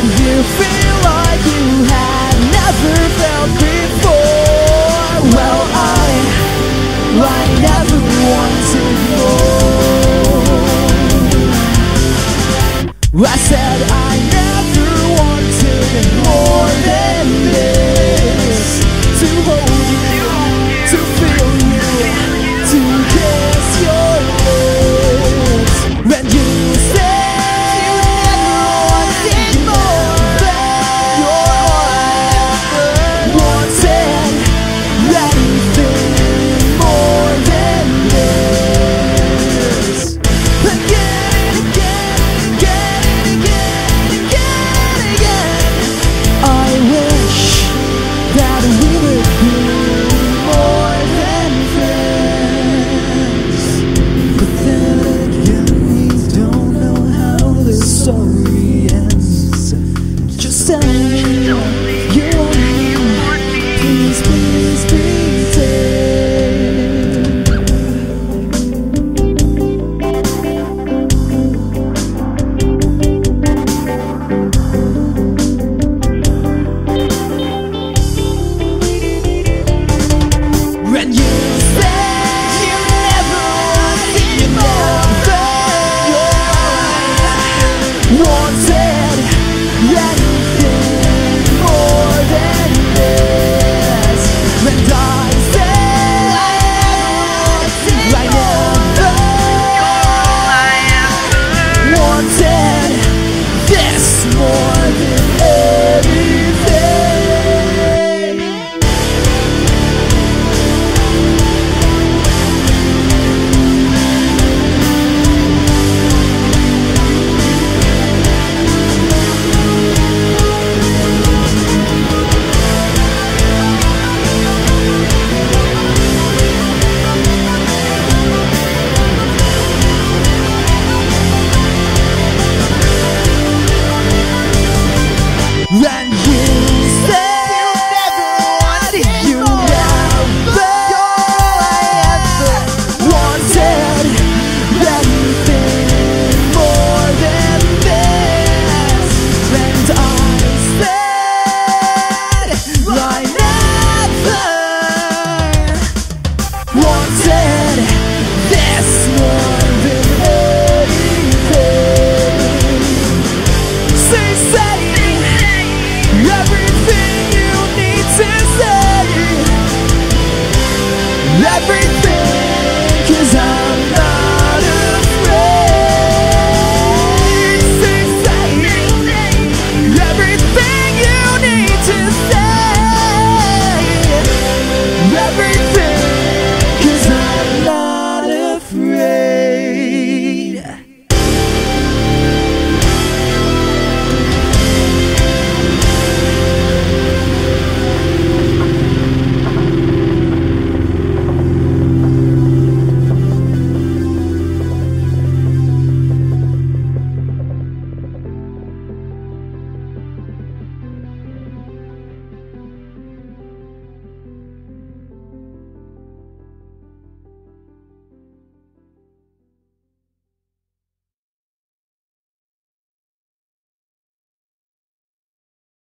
and you feel like you had never felt before. Well, I never wanted more. I said I never wanted more than this, to hold you, to feel you, to kiss your lips. When you said you never wanted more than your ever wanted, anything more than this. Again and again, again and again, again and again, I wish that we would be more than friends. But then again, we don't know how this story ends. Just tell me you want me, please, please, please stay. When you said you never wanted more than your wanted, anything more than this. When I said I never wanted this more than anything. And